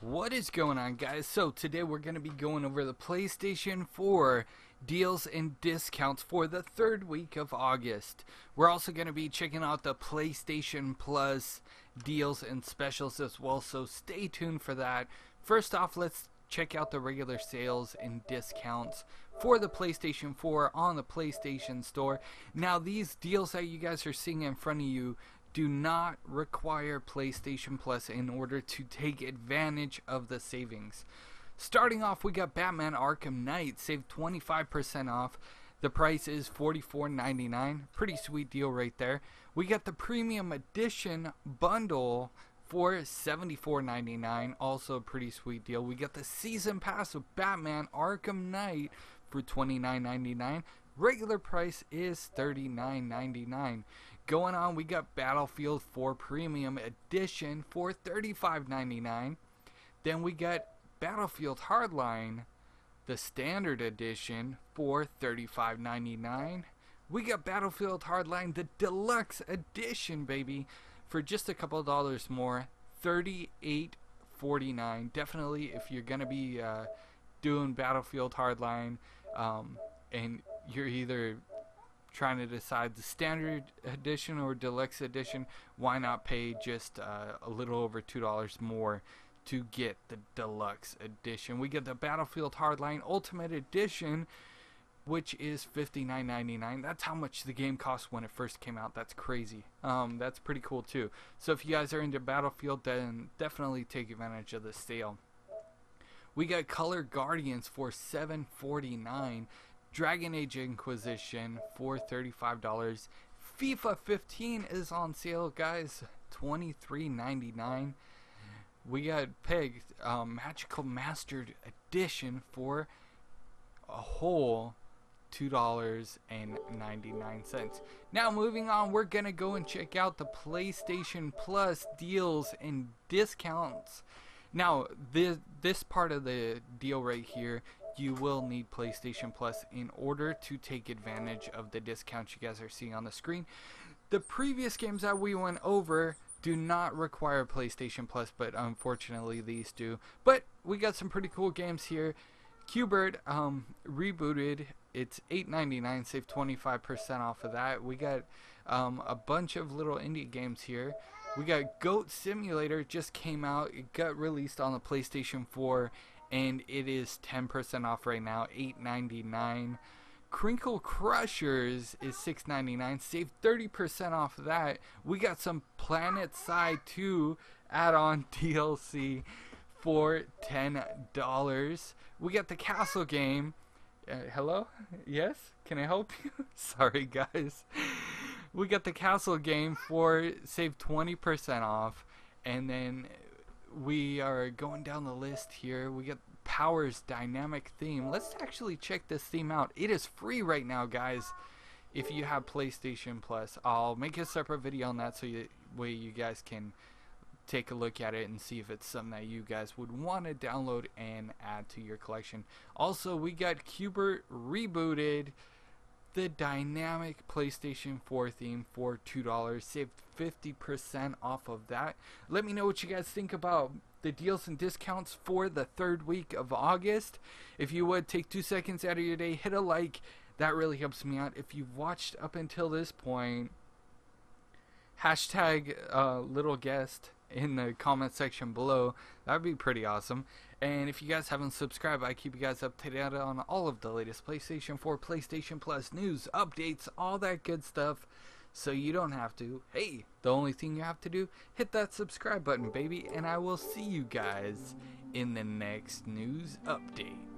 What is going on, guys? So today we're going to be going over the PlayStation 4 deals and discounts for the third week of August. We're also going to be checking out the PlayStation Plus deals and specials as well, so stay tuned for that. First off, let's check out the regular sales and discounts for the PlayStation 4 on the PlayStation Store. Now, these deals that you guys are seeing in front of you do not require PlayStation Plus in order to take advantage of the savings. Starting off, we got Batman Arkham Knight, saved 25% off. The price is $44.99. Pretty sweet deal right there. We got the Premium Edition bundle for $74.99, also a pretty sweet deal. We got the Season Pass of Batman Arkham Knight for $29.99. Regular price is $39.99. Going on, we got Battlefield 4 Premium Edition for $35.99. Then we got Battlefield Hardline, the Standard Edition, for $35.99. We got Battlefield Hardline, the Deluxe Edition, baby, for just a couple of dollars more, $38.49. Definitely, if you're going to be doing Battlefield Hardline and you're either trying to decide the Standard Edition or Deluxe Edition, why not pay just a little over $2 more to get the Deluxe Edition? We get the Battlefield Hardline Ultimate Edition, which is $59.99. That's how much the game cost when it first came out. That's crazy. That's pretty cool too. So if you guys are into Battlefield, then definitely take advantage of the sale. We got Color Guardians for $7.49, Dragon Age Inquisition for $35. FIFA 15 is on sale, guys, $23.99. We got PEG Magical Mastered Edition for a whole $2.99. Now, moving on, we're gonna go and check out the PlayStation Plus deals and discounts. Now, this part of the deal right here, you will need PlayStation Plus in order to take advantage of the discounts you guys are seeing on the screen. The previous games that we went over do not require PlayStation Plus, but unfortunately these do. But we got some pretty cool games here. Qbert rebooted, it's $8.99, save 25% off of that. We got a bunch of little indie games here. We got Goat Simulator, just came out. It got released on the PlayStation 4 and it is 10% off right now, $8.99. Crinkle Crushers is $6.99, save 30% off of that. We got some Planet Side 2 add-on DLC for $10. We got the Castle game. Hello? Yes? Can I help you? Sorry, guys. We got the Castle game for save 20% off. And then we are going down the list here. We got Powers Dynamic Theme. Let's actually check this theme out. It is free right now, guys, if you have PlayStation Plus. I'll make a separate video on that so that way you guys can take a look at it and see if it's something that you guys would want to download and add to your collection. Also, we got Qbert rebooted, the dynamic PlayStation 4 theme, for $2, saved 50% off of that. Let me know what you guys think about the deals and discounts for the third week of August. If you would, take 2 seconds out of your day, hit a like. That really helps me out. If you've watched up until this point, hashtag little guest in the comment section below. That'd be pretty awesome. And if you guys haven't subscribed, I keep you guys up to date on all of the latest PlayStation 4, PlayStation Plus news, updates, all that good stuff, so you don't have to. Hey, the only thing you have to do, hit that subscribe button, baby, and I will see you guys in the next news update.